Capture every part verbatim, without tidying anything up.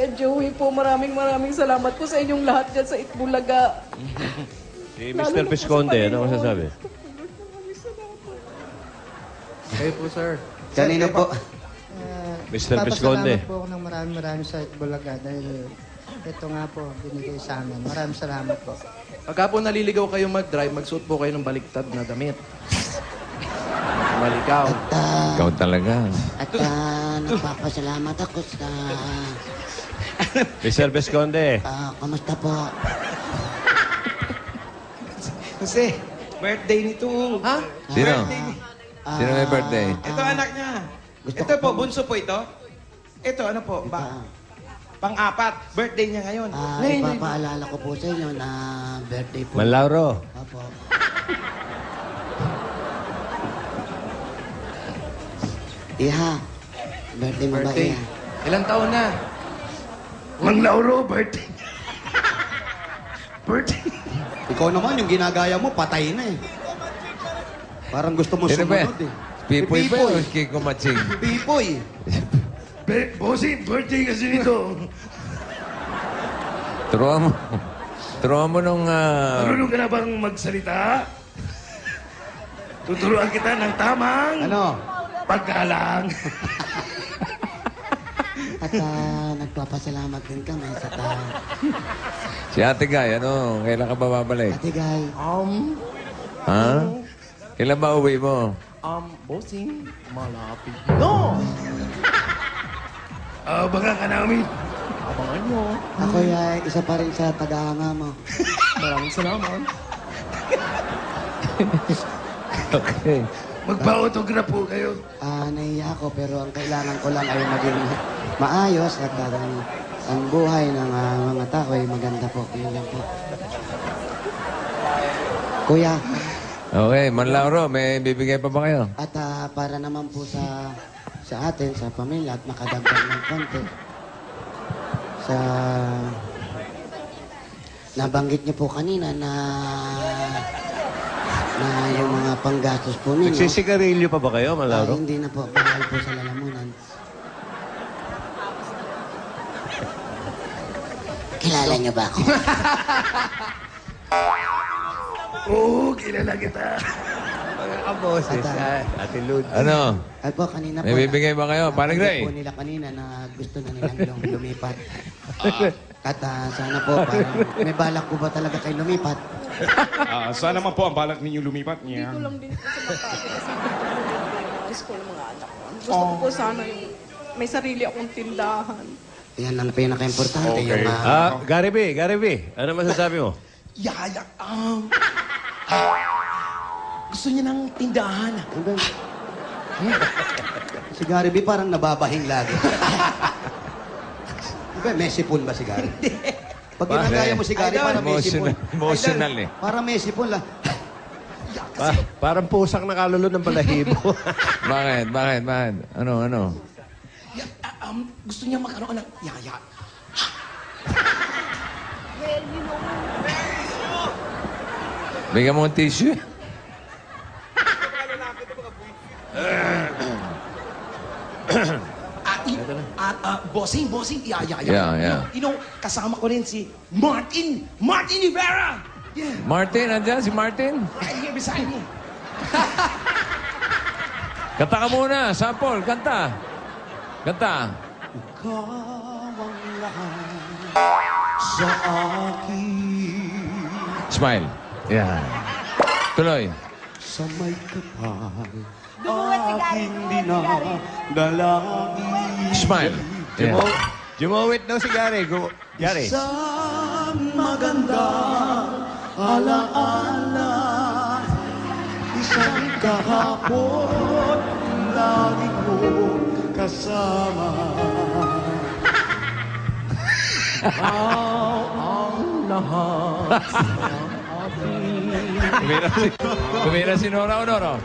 at Joey po, maraming maraming salamat po sa inyong lahat dyan sa Eat Bulaga. Hey, Mister Bisconde, ano masasabi? Kayo po, sir. Kanina po. Uh, Mister Bisconde. Papasalamat po ako ng maraming maraming sa Eat Bulaga dahil ito nga po, binigay sa amin. Maraming salamat po. Pagka po naliligaw kayo mag-drive, magsuot po kayo ng baliktad na damit. Malikaw. At, uh, ikaw talaga. At uh, nagpapasalamat ako sa... Mister Bisconde. Uh, kamusta po? Kasi, birthday nito. Ha? Sino? Birthday. Uh, Sino may birthday? Uh, ito anak niya. Ito po, bunso po ito. Ito, ano po? Ba? Pang-apat. Birthday niya ngayon. Uh, ngayon ipapaalala ko po sa inyo na birthday po. Manlauro. Opo. Iha, birthday mo ba, Iha? Ilang taon na? Manlauro, birthday. Birthday. Ikaw naman, yung ginagaya mo, patay na eh. Parang gusto mo sumunod eh. Pipoy ba o Kiko Matsing? Pipoy. Bossing, birthday kasi nito. Turuan mo. Turuan mo nung... Marunong ka na bang magsalita? Tuturuan kita ng tamang... Ano? Pagkalang. At uh, nagpapasalamat din kami sa tao. Si Ate Guy, ano? Kailan ka ba babalik? Ate Guy. Um... Ha? Um, Kailan ba uwi mo? Um, bossing, malapit. No! Abangan ka namin. Abangan mo. Ako ay isa pa rin sa tagahanga mo. Maraming salamat. Okay. Magpa-autograph po kayo. Ah, uh, naiya ako pero ang kailangan ko lang ay maging maayos at ang, ang buhay ng uh, mga tao ay maganda po. Yun lang po. Kuya. Okay, Manlauro, may bibigay pa ba kayo? At uh, para naman po sa sa atin, sa pamilya at makadagdag ng konti. Sa... Nabanggit niyo po kanina na... na yung mga panggastos po ninyo. Nagsisigarilyo pa ba kayo, Manlauro? Ay, hindi na po. Bawal po sa lalamunan. Kilala niyo ba ako? Oo, oh, kilala kita. Pagkakaboses. At, uh, Ate Lud. Ano? Ay po, kanina po. May bibigay ba kayo? Parang Ray? Ang po nila kanina na gusto na nilang lumipat. Uh, At uh, sana po, parang may balak po ba talaga kayo lumipat? Uh, sana man po ang balak ninyo lumipat niya. Dito lang din po sa Makati kasi dito po nililinis ko ng mga anak ko. Gusto ko po sana yung may sarili akong tindahan. Yan ang pinaka-importante. Okay. Uh, uh, Gary V, Gary V, ano masasabi mo? Yayak ang... Gusto niya ng tindahan. Si Gary B parang nababahing lagi. May sipon ba si Gary? Hindi. Pag ginagaya mo si Gary, parang may sipon. Emotional eh. Parang may sipon lang. Parang pusak na kalulod ng balahibo. Bakit? Bakit? Bakit? Ano? Ano? Gusto niya magkaroon ng yaya. Well, you know... Bigyan mo ang tissue. At, uh, bossing, bossing, yeah, yeah, yeah. Yeah, yeah. You know, kasama ko rin si Martin, Martin Nievera. Yeah. Martin, andyan si Martin? Right here beside me. Kanta ka muna, sample, kanta. Kanta. Ikaw ang lahat sa akin. Smile. Yeah. Tuloy. Sa may kapal, aking dinadalangin. Smile. Jumawit daw si Gary. Gary. Isang magandang alaala, isang kahapon, lagi ko kasama. Ikaw ang lahat. Kumira si Nora Honoro.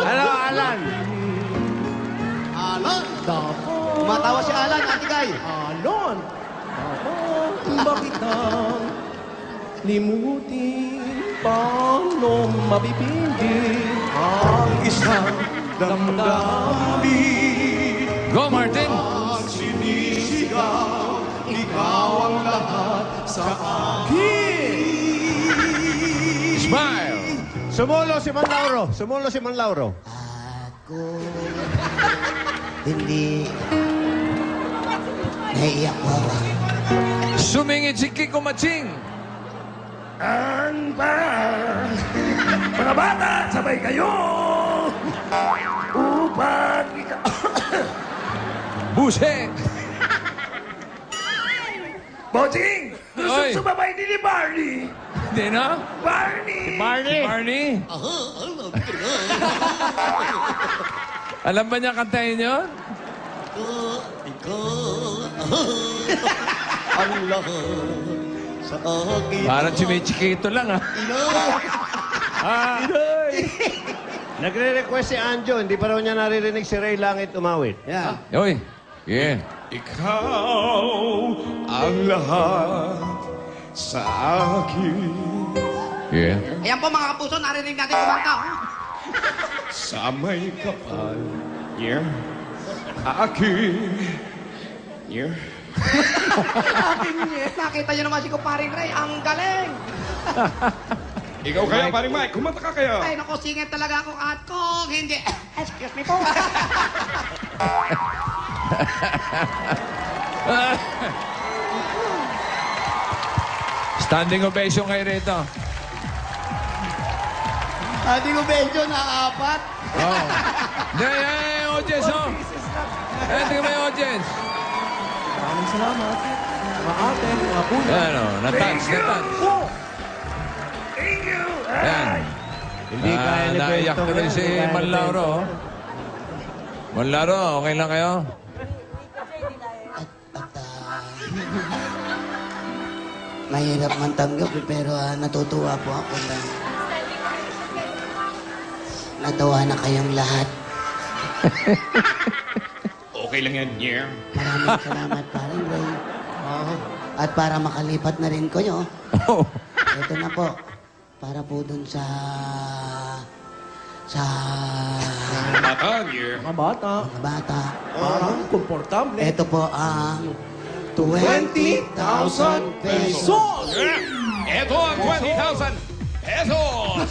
Ano, Alan? Alan! Matawa si Alan, Ate Guy. Alan! Bakit ang limutin? Paano mabibigin ang isang damdamin? Go, Martin! Smile. Sumulo si Manlauro. Sumulo si Manlauro. Ako... hindi... naiyak ko ba? Sumingit si Kiko Matching. Ang bang! Mga bata, sabay kayo! Upang ika... Buset! Bocing! Gusto sumabay din ni Barney! Hindi na? Barney! Si Barney! Si Barney! Aha! Alam ba niya kantahin yun? Ikaw, ikaw, ang lahat sa akin. Parang chimichikito lang ah. Ah! Inoy! Nagre-request si Anjo, hindi pa raw niya naririnig si Ray Langit umawit. Yeah. Oy! Yeah. Ikaw ang lahat sa akin. Yeah. Ayan po mga kapuso, narinig natin kumanta. Sa may kapal. Yeah. Akin. Yeah. Akin niya. Nakita niyo naman si Kumparing Ray. Ang galing. Ikaw kaya, Paring Mike. Kumanta ka kaya. Ay, naku, singit talaga ako at kung hindi. Excuse me po. Standing ovation kayo rito. Standing ovation na apat. Oh. Hey, hey, audience, oh. Hey, tingnan mo yung audience. Maraming salamat. Mga ate, mga puna. Ano, natouch, natouch. Thank you. Ayan. Hindi kaya ni Bento. Naiyak na rin si Manlauro. Manlauro, okay lang kayo? Mahirap man tanggap pero ah, natutuwa po ako na natawa na kayong lahat. Okay lang yan, yeah. Maraming salamat, Paring Ray. Oh. At para makalipat na rin ko nyo, oh. Ito na po, para po dun sa... sa... mga bata, yeah. Mga bata. Mga bata. Parang komportable. Ito po ang... Um, twenty thousand pesos! Ito ang twenty thousand pesos!